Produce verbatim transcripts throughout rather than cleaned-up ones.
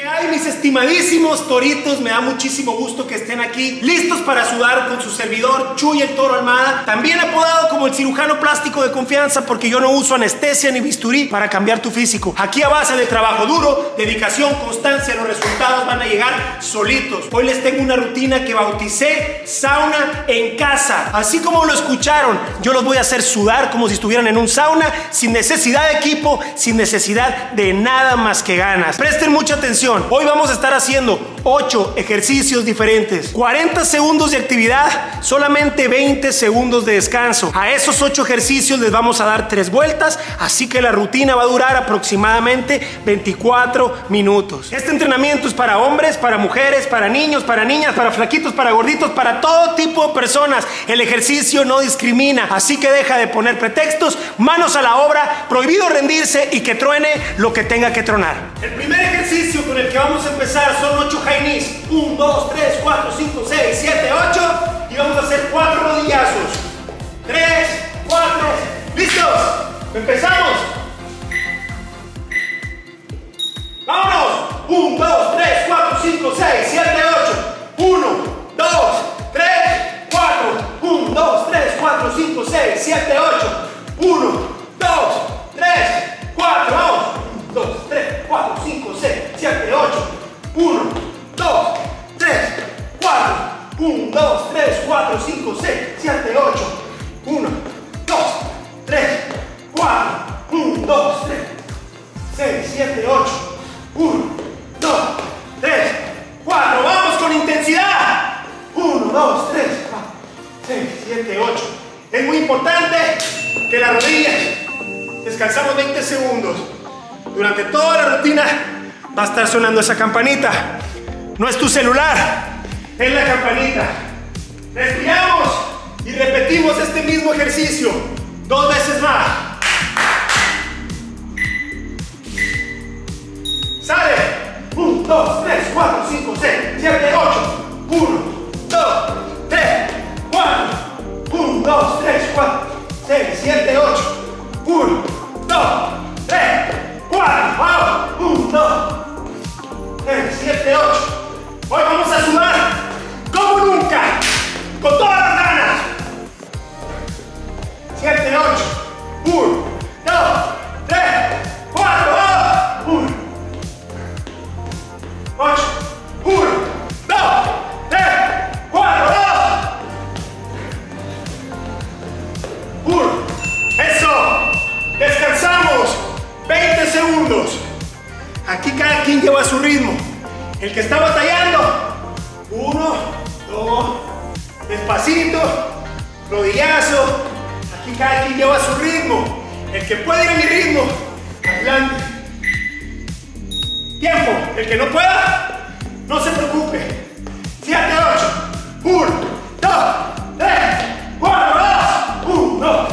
¿Qué hay, mis estimadísimos toritos? Me da muchísimo gusto que estén aquí, listos para sudar con su servidor, Chuy el Toro Almada, también apodado como el cirujano plástico de confianza, porque yo no uso anestesia ni bisturí para cambiar tu físico. Aquí a base de trabajo duro, dedicación, constancia, los resultados van a llegar solitos. Hoy les tengo una rutina que bauticé sauna en casa. Así como lo escucharon, yo los voy a hacer sudar como si estuvieran en un sauna, sin necesidad de equipo, sin necesidad de nada más que ganas. Presten mucha atención. Hoy vamos a estar haciendo ocho ejercicios diferentes, cuarenta segundos de actividad, solamente veinte segundos de descanso. A esos ocho ejercicios les vamos a dar tres vueltas, así que la rutina va a durar aproximadamente veinticuatro minutos. Este entrenamiento es para hombres, para mujeres, para niños, para niñas, para flaquitos, para gorditos, para todo tipo de personas. El ejercicio no discrimina, así que deja de poner pretextos, manos a la obra, prohibido rendirse y que truene lo que tenga que tronar. El primer ejercicio con el que vamos a empezar son ocho high knees, uno, dos, tres, cuatro, cinco, seis, siete, ocho, y vamos a hacer cuatro rodillazos, tres, cuatro, listos, empezamos, vámonos, uno, dos, tres, cuatro, cinco, seis, siete, ocho, uno, dos, tres, cuatro, uno, dos, tres, cuatro, cinco, seis, siete, ocho, uno, dos, tres, cuatro, vamos, uno, dos, tres, cuatro, cinco, seis, siete, ocho, uno, dos, tres, cuatro, uno, dos, tres, cuatro, cinco, seis, siete, ocho, uno, dos, tres, cuatro, uno, dos, tres, seis, siete, ocho, uno, dos, tres, cuatro, vamos con intensidad, uno, dos, tres, cuatro, seis, siete, ocho, es muy importante que las rodillas descansamos veinte segundos. Durante toda la rutina va a estar sonando esa campanita. No es tu celular, es la campanita. Respiramos y repetimos este mismo ejercicio dos veces más. Sale. uno, dos, tres, cuatro, cinco, seis, siete, ocho. uno, dos, tres, cuatro. uno, dos, tres, cuatro, seis, siete, ocho. uno, dos, tres, cuatro, vamos, uno, dos, tres, siete, ocho. Hoy vamos a sudar como nunca, con todas las ganas. siete, ocho, uno, dos, tres, cuatro, vamos, uno, ocho, uno, dos, tres, cuatro, vamos, uno, eso, descansamos. veinte segundos. Aquí cada quien lleva su ritmo. El que está batallando, uno, dos, despacito, rodillazo. Aquí cada quien lleva su ritmo. El que puede ir a mi ritmo, adelante. Tiempo. El que no pueda, no se preocupe. siete, ocho. uno, dos, tres, cuatro, dos. uno, dos,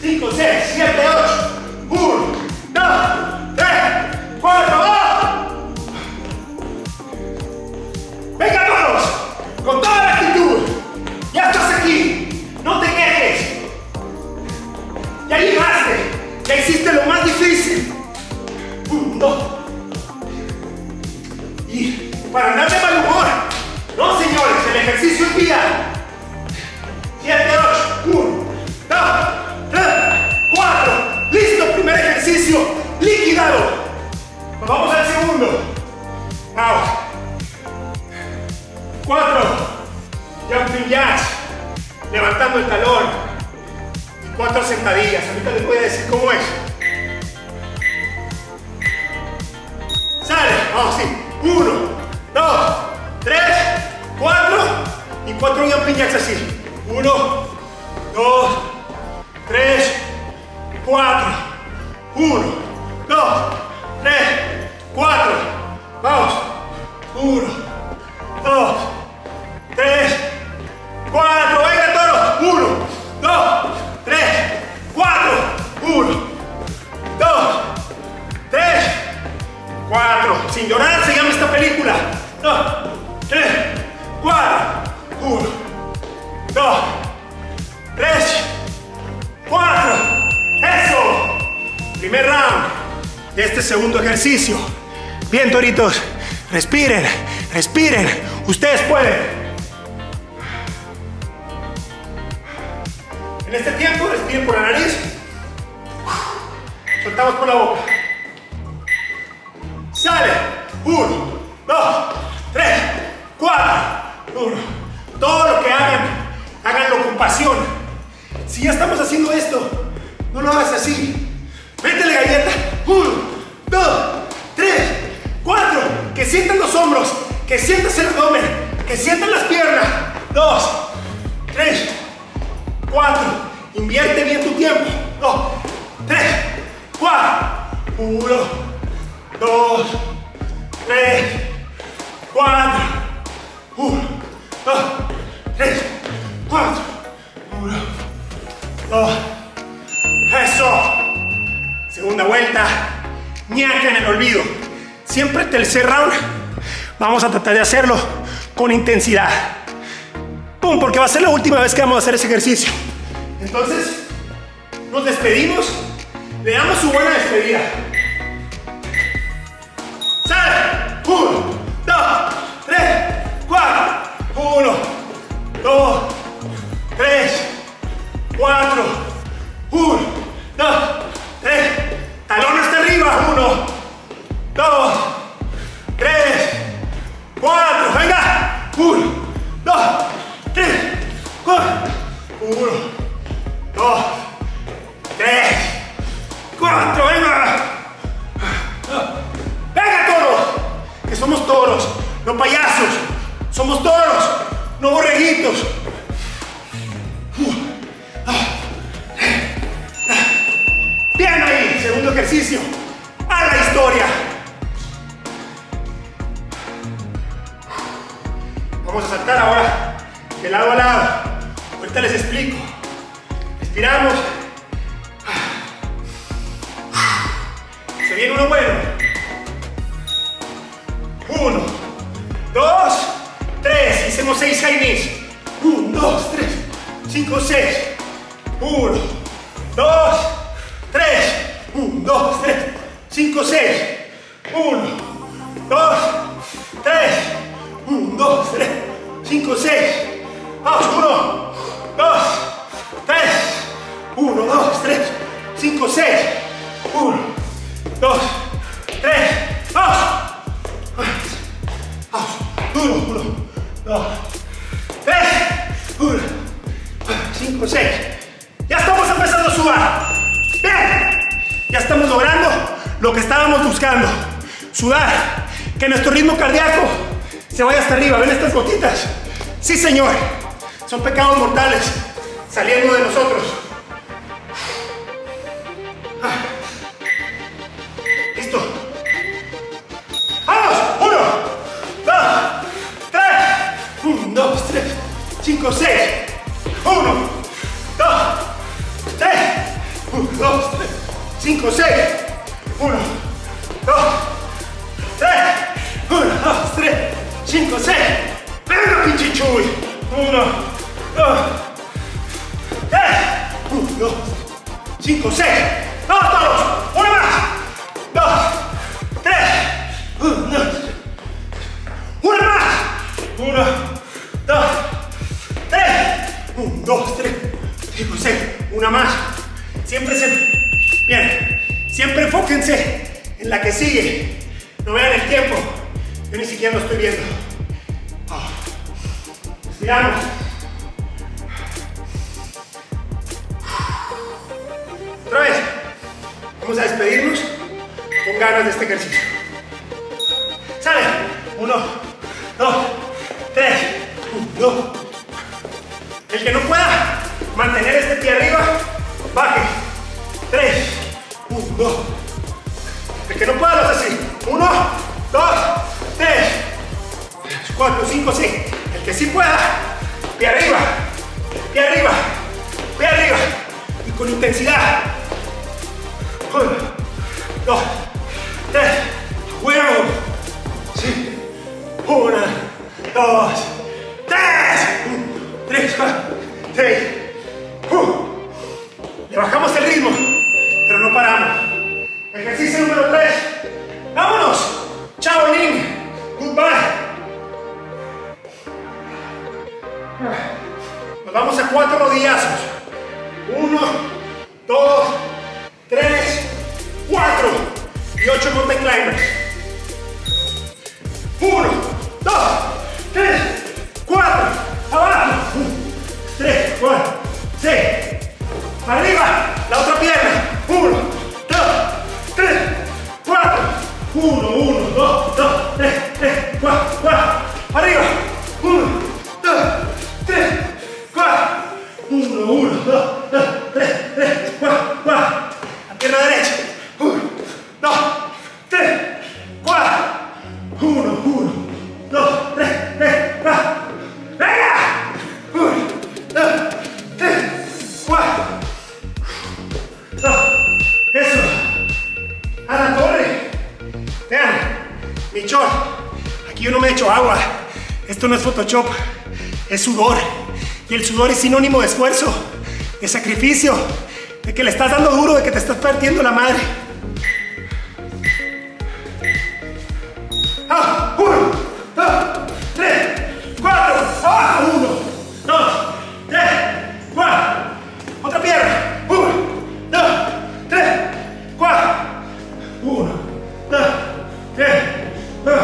cinco, seis, siete, ocho. uno, dos, tres, cuatro, ¡vamos! ¡Venga, todos! ¡Con toda la actitud! ¡Ya estás aquí! ¡No te quejes! ¡Ya llegaste! ¡Ya hiciste lo más difícil! uno, dos. Y para andar de mal humor, no, señores, el ejercicio es vida. siete, ocho, uno, dos, tres, cuatro. ¡Listo! Primer ejercicio liquidado. Nos vamos al segundo. Vamos. Cuatro. Jumping jacks. Levantando el talón. Y cuatro sentadillas. Ahorita les voy a decir cómo es. Sale. Vamos, sí. Uno, dos, tres, cuatro. Y cuatro jumping jacks así. Uno, dos, tres, cuatro. Uno. dos, tres, cuatro, vamos, uno, dos, tres, cuatro, venga todos, uno, dos, tres, cuatro, uno, dos, tres, cuatro, sin llorar se llama esta película, dos, tres, cuatro, uno, dos, tres, cuatro, eso, primer round. De este segundo ejercicio. Bien, toritos, Respiren, respiren. Ustedes pueden. En este tiempo, respiren por la nariz. Soltamos por la boca. Sale. Uno, dos, tres, cuatro, uno. Todo lo que hagan, háganlo con pasión. Si ya estamos haciendo esto, no lo hagas así. Métele galleta. Uno, dos, tres, cuatro. Que sientan los hombros, que sientas el abdomen, que sientan las piernas. Dos, tres, cuatro. Invierte bien tu tiempo. Dos, tres, cuatro. Uno, dos, tres, cuatro. Uno, dos, tres, cuatro. Uno, dos. ¡Eso! Segunda vuelta, ñaca en el olvido. Siempre tercer round, vamos a tratar de hacerlo con intensidad. Pum, porque va a ser la última vez que vamos a hacer ese ejercicio. Entonces, nos despedimos, le damos su buena despedida. ¡Sale! Uno, dos, tres, cuatro. Uno, dos, tres, cuatro. Uno, dos. Talón hasta arriba, uno, dos, tres, cuatro, venga, uno, dos, tres, cuatro, uno, dos, tres, cuatro, venga, venga toros, que somos toros, no payasos, somos toros, no borreguitos. Ejercicio a la historia. Vamos a saltar ahora de lado a lado. Ahorita les explico. Respiramos. Se viene uno bueno. Uno, dos, tres. Hicimos seis high knees. Uno, dos, tres, cinco, seis. Uno, dos, tres. uno, dos, tres, cinco, seis. uno, dos, tres. uno, dos, tres, cinco, seis. Vamos, uno, dos, tres. uno, dos, tres, cinco, seis. uno, dos, tres. Vamos. Vamos. uno, uno, dos, tres. uno, cinco, seis. Ya estamos empezando a sudar. Bien. Ya estamos logrando lo que estábamos buscando. Sudar, que nuestro ritmo cardíaco se vaya hasta arriba. ¿Ven estas gotitas? Sí, señor. Son pecados mortales saliendo de nosotros. Listo. ¡Vamos! Uno, dos, tres. Uno, dos, tres, cinco, seis. Uno, dos, tres. Uno, dos, tres. cinco, seis, uno, dos, tres, uno, dos, tres, cinco, seis, venga pinche Chuy, uno, dos, tres, uno, dos, cinco, seis, vamos todos, uno más, dos, tres, uno, dos, uno más, uno, dos, tres, uno, dos, tres, cinco, seis, una más, siempre se... Bien, siempre enfóquense en la que sigue. No vean el tiempo. Yo ni siquiera lo estoy viendo. Oh. Estiramos. Otra vez. Vamos a despedirnos con ganas de este ejercicio. Sale. Uno, dos, tres, uno, dos. El que no pueda mantener este pie arriba, baje. Tres, uno, dos. El que no pueda lo hace así. Uno, dos, tres, cuatro, cinco, seis. El que sí pueda, pie arriba, pie arriba, pie arriba. Y con intensidad. Uno, dos, tres, huevo. Sí. Una, dos, tres. Uno, tres, cuatro, seis. Uh. Le bajamos el ritmo. Pero no paramos. Ejercicio número tres. ¡Vámonos! ¡Chao, Lin! cuatro días. Uno, dos, tres, cuatro. Y ocho mountain climbers. Uno, dos, tres, cuatro. Abajo. Tres, cuatro, seis. Arriba. La otra pierna. Uno, dos, tres, cuatro. Uno, uno, dos, dos, tres, tres, cuatro, cuatro. Arriba. Uno, dos, tres, cuatro. Uno, uno, dos, dos, tres, tres, cuatro, cuatro. La pierna derecha. Uno, dos, tres, cuatro. Uno, uno, dos, tres, tres, cuatro. ¡Venga! Uno, dos, tres, cuatro. Eso. A la torre. Vean, mi short. Aquí yo no me echo agua. Esto no es Photoshop. Es sudor. Y el sudor es sinónimo de esfuerzo, de sacrificio, de que le estás dando duro, de que te estás partiendo la madre. Ah, uno, dos, tres, cuatro, abajo, uno, dos, tres, cuatro, otra pierna, uno, dos, tres, cuatro, uno, dos, tres, dos,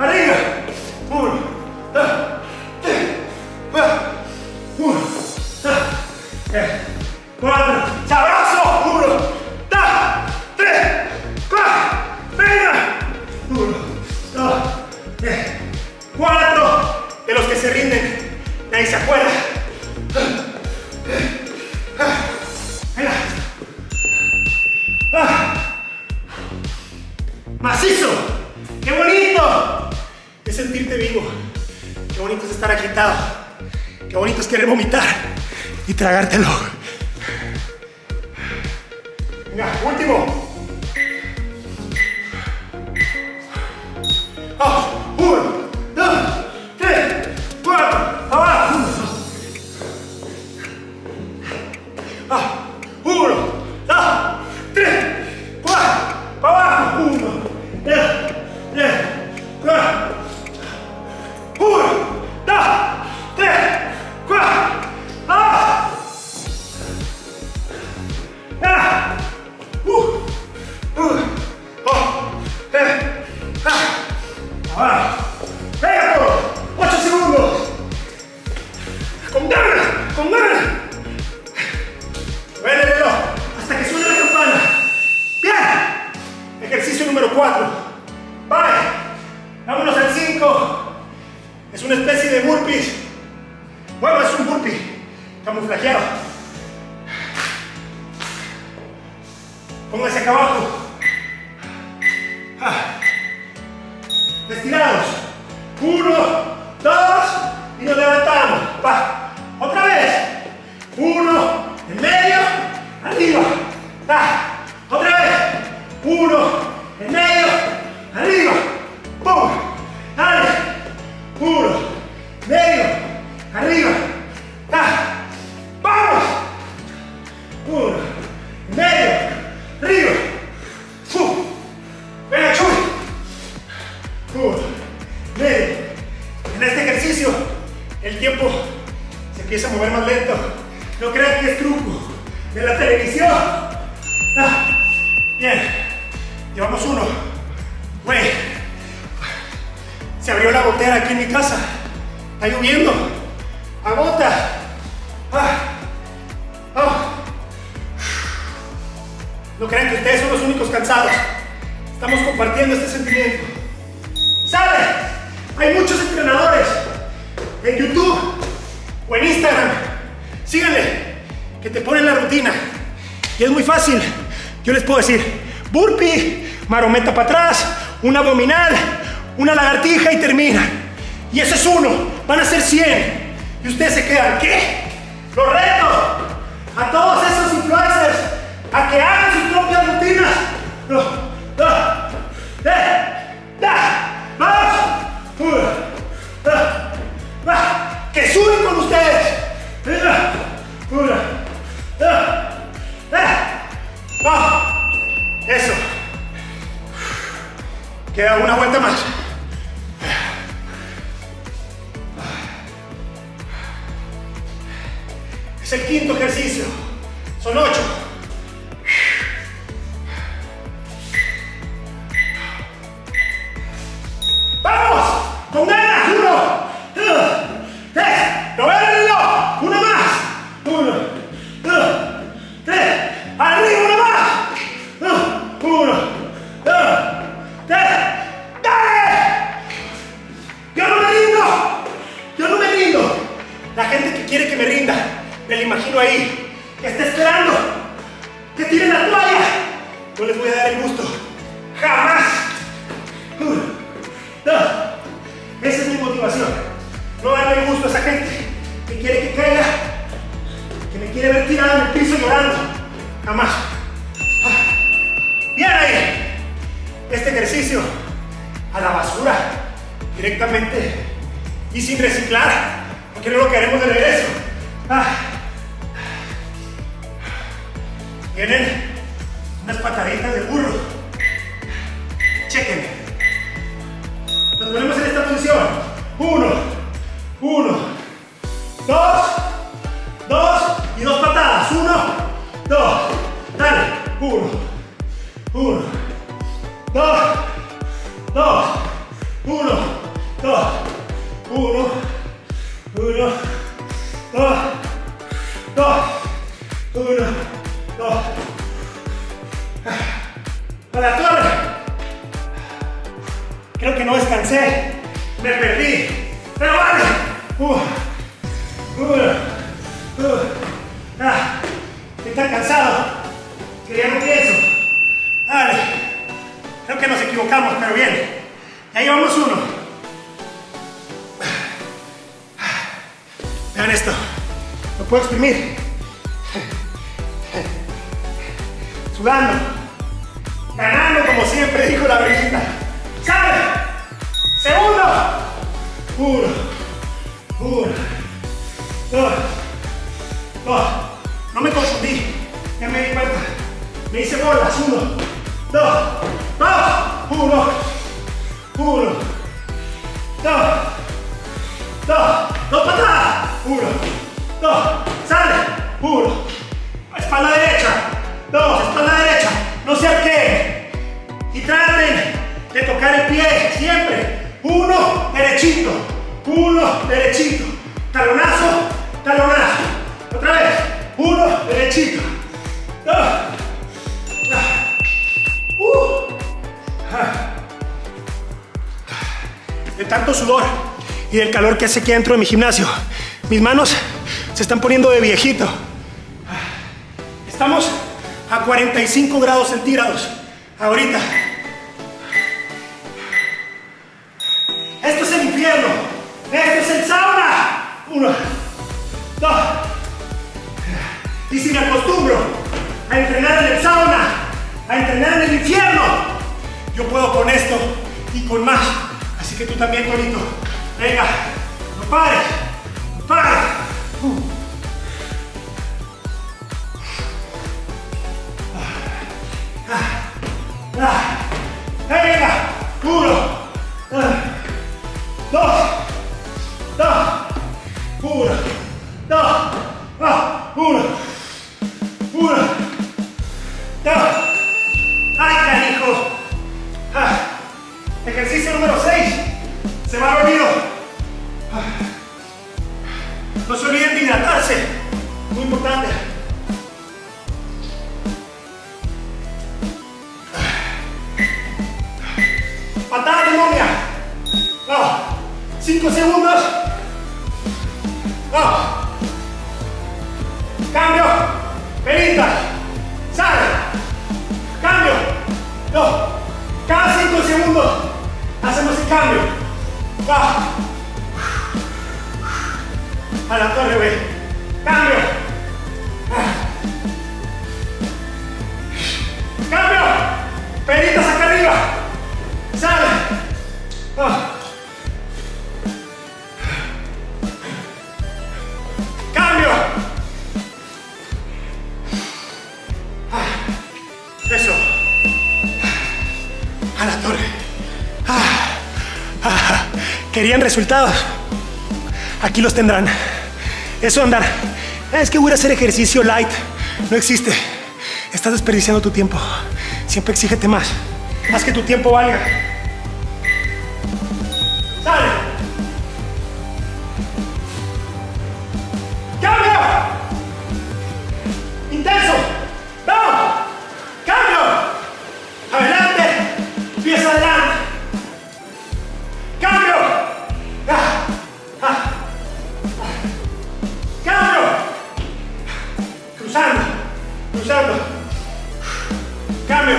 arriba, uno, dos, tres, cuatro. uno, dos, tres, cuatro, sabroso, uno, dos, tres, cuatro, venga, uno, dos, tres, cuatro, de los que se rinden, nadie se acuerda, venga, macizo, qué bonito es sentirte vivo, qué bonito es estar agitado. Qué bonito es querer vomitar y tragártelo. Venga, último. Oh, uno, dos, tres, cuatro, abajo. Oh, uno, dos, tres, cuatro, abajo. Uno, dos, tres, cuatro. Uno, dos, tres. ¡Cuatro! ¡Ah! ¡Ah! ¡Uh! ¡Uh! ¡Oh! ¡Eh! ¡Ah! ¡Ah! ¡Venga! ¡Ocho segundos! ¡Con ganas! ¡Con ganas! ¡Vénelo! ¡Hasta que suene la campana! ¡Bien! Ejercicio número cuatro. ¡Vale! ¡Vámonos al cinco! Es una especie de burpees. Bueno, es un burpee camuflajeado. Pónganse acá abajo. Estirados. Uno, dos, y nos levantamos. Va. Otra vez. Uno, en medio, arriba. Va. Otra vez. Uno, en medio, arriba. ¡Pum! Dale. Uno, medio. Arriba, ah, vamos, uno, medio, arriba, fu, venga Chuy, uno, medio. En este ejercicio el tiempo se empieza a mover más lento, no crean que es truco de la televisión, ah, bien, llevamos uno, güey, se abrió la gotera aquí en mi casa, está lloviendo. Agota. Ah. Ah. No crean que ustedes son los únicos cansados. Estamos compartiendo este sentimiento. ¡Sale! Hay muchos entrenadores en YouTube o en Instagram. Síganle, que te ponen la rutina. Y es muy fácil. Yo les puedo decir, burpee, marometa para atrás, una abdominal, una lagartija y termina. Y ese es uno. Van a ser cien. Y ustedes se quedan, ¿qué? Los reto a todos esos influencers a que hagan sus propias rutinas. Uno, dos, tres, vamos. Uno, dos, que suben con ustedes. Uno, dos, tres, vamos. Eso. Queda una vuelta más. Es el quinto ejercicio. Son ocho. Sé que dentro de mi gimnasio mis manos se están poniendo de viejito. Estamos a cuarenta y cinco grados centígrados ahorita. Esto es el infierno, esto es el sauna. Uno, dos. Y si me acostumbro a entrenar en el sauna, a entrenar en el infierno, yo puedo con esto y con más. Así que tú también, Torito. Venga. ¡Pare! ¡Pare! Uh. Ah, ah, ah. ¡Venga! ¡Uno! Ah, ¡dos! ¡Dos! ¡Uno! ¡Dos! Ah, ¡uno! ¡Uno! ¡Dos! ¡Ay, canijo! Ah. Ejercicio número seis. Se me ha venido. No se olviden de hidratarse, muy importante. Patada de momia. No. Cinco segundos. No. Cambio. Perita. Sale. Cambio. No. Cada cinco segundos hacemos el cambio. No. A la torre, güey. ¡Cambio! Ah. ¡Cambio! Peritas acá arriba. ¡Sale! Ah. ¡Cambio! Ah. Eso. A la torre. Ah. Ah. ¿Querían resultados? Aquí los tendrán. Eso de andar Es que voy a hacer ejercicio light. No existe. Estás desperdiciando tu tiempo. Siempre exígete más. Haz que tu tiempo valga. ¡Sale! ¡Cambio! ¡Intenso! ¡Vamos! ¡Cambio! ¡Adelante! ¡Pies adelante! ¡Cambio! ¡Ah! ¡Ah! ¡Cambio! Cruzando. Cruzando. ¡Cambio!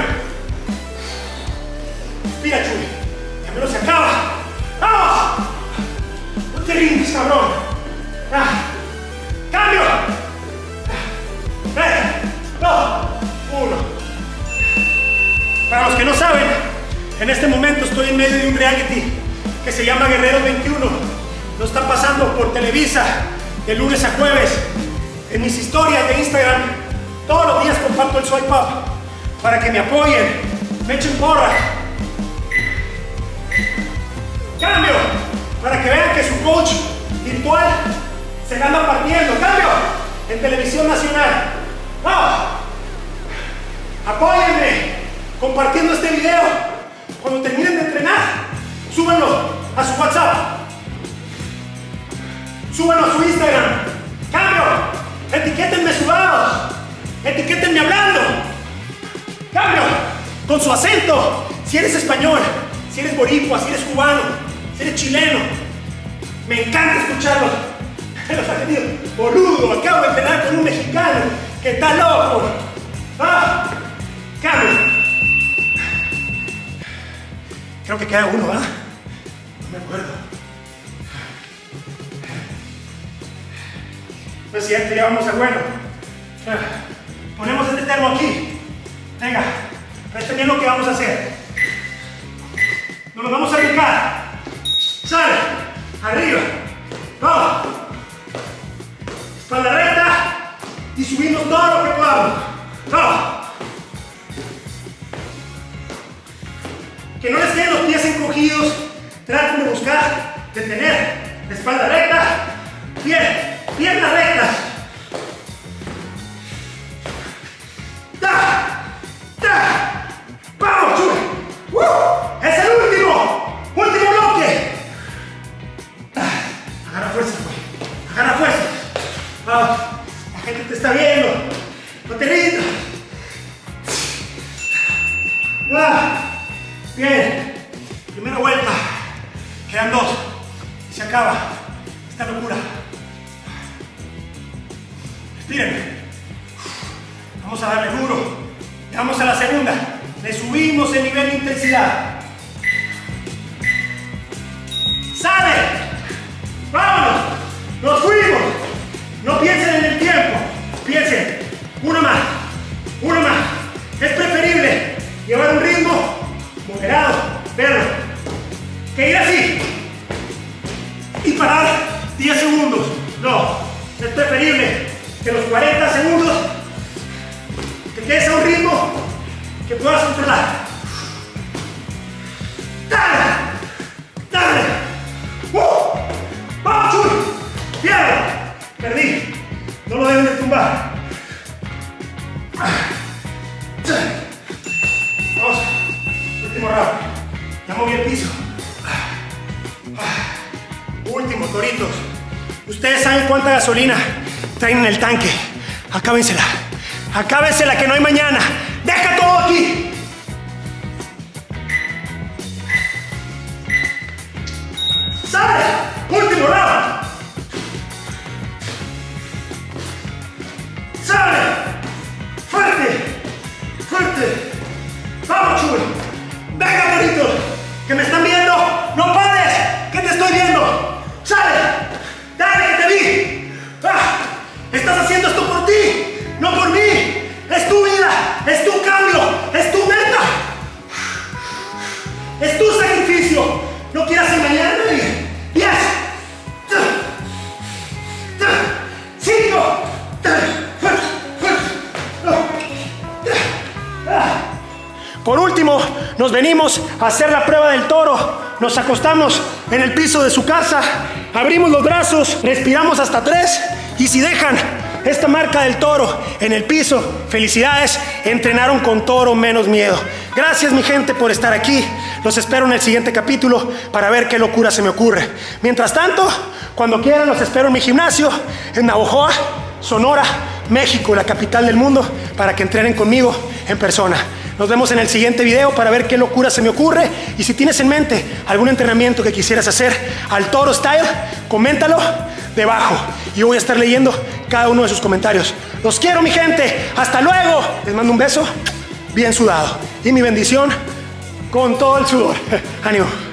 Mira, Chuy, ya me lo se acaba. ¡Vamos! No te rindes, cabrón. Ah. ¡Cambio! Ah. Tres, dos, uno. Para los que no saben, en este momento estoy en medio de un reality que se llama Guerrero veintiuno. Lo están pasando por Televisa de lunes a jueves. En mis historias de Instagram, todos los días comparto el swipe up para que me apoyen, me echen porra. ¡Cambio! Para que vean que su coach virtual se anda partiendo. ¡Cambio! En Televisión Nacional. ¡Vamos! Apóyenme compartiendo este video. Cuando terminen de entrenar, súbanlo a su WhatsApp. Súbanlo a su Instagram. ¡Cambio! Etiquétenme sudados. Etiquétenme hablando. ¡Cambio! Con su acento. Si eres español, si eres boricua, si eres cubano, eres chileno, me encanta escucharlo. Los argentinos, boludo, acabo de entrenar con un mexicano que está loco. ¡Ah! ¡Cambio! Creo que queda uno, ¿verdad? No me acuerdo. Pues si ya vamos a bueno. Ponemos este termo aquí. Venga, presten bien lo que vamos a hacer. Nos lo vamos a brincar. Sale, arriba, vamos, espalda recta y subimos todo lo que podamos, vamos, que no les queden los pies encogidos, traten de buscar, de tener la espalda recta, pie, piernas rectas, ta, ta, vamos, Chuy, uh, es el último, último bloque. Agarra fuerza, güey. Agarra fuerza. Vamos. La gente te está viendo. No te rindas. Bien. Primera vuelta. Quedan dos. Y se acaba esta locura. Respiren. Vamos a darle duro. Vamos a la segunda. Le subimos el nivel de intensidad. ¡Sale! ¡Vámonos! ¡Nos fuimos! No piensen en el tiempo. Piensen. Uno más. Uno más. Es preferible llevar un ritmo moderado, verlo, que ir así y parar diez segundos. No. Es preferible que los cuarenta segundos te quedes a un ritmo que puedas controlar. ¡Dale! ¡Dale! ¡Uh! ¡Vamos, Chuy! ¡Pierdo! Perdí. No lo deben de tumbar. Vamos. Último round. Ya moví el piso. Último, toritos. Ustedes saben cuánta gasolina traen en el tanque. Acábensela. Acábensela que no hay mañana. ¡Deja todo aquí! ¡Sale! ¡Último round! ¡Sale! ¡Fuerte! ¡Fuerte! ¡Vamos, Chuy! ¡Venga, bonito! ¡Que me están viendo! ¡No pares! ¡Que te estoy viendo! ¡Sale! ¡Dale, que te vi! ¡Ah! ¡Estás haciendo esto por ti! ¡No por mí! ¡Es tu vida! ¡Es tu cambio! ¡Es tu meta! ¡Es tu sacrificio! ¡No quieras engañarme! Por último, nos venimos a hacer la prueba del toro. Nos acostamos en el piso de su casa, abrimos los brazos, respiramos hasta tres y si dejan, esta marca del toro en el piso. Felicidades, entrenaron con toro, menos miedo. Gracias, mi gente, por estar aquí. Los espero en el siguiente capítulo para ver qué locura se me ocurre. Mientras tanto, cuando quieran, los espero en mi gimnasio en Navojoa, Sonora, México, la capital del mundo, para que entrenen conmigo en persona. Nos vemos en el siguiente video para ver qué locura se me ocurre. Y si tienes en mente algún entrenamiento que quisieras hacer al Toro Style, coméntalo debajo. Yo voy a estar leyendo cada uno de sus comentarios. Los quiero, mi gente. Hasta luego. Les mando un beso bien sudado. Y mi bendición con todo el sudor. Ánimo.